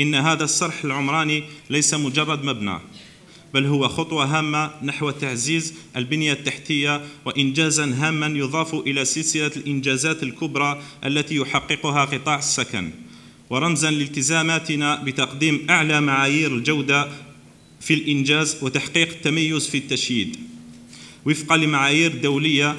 إن هذا الصرح العمراني ليس مجرد مبنى، بل هو خطوة هامة نحو تعزيز البنية التحتية وإنجازا هاما يضاف إلى سلسلة الإنجازات الكبرى التي يحققها قطاع السكن، ورمزا لالتزاماتنا بتقديم أعلى معايير الجودة في الإنجاز وتحقيق التميز في التشييد وفقا لمعايير دولية.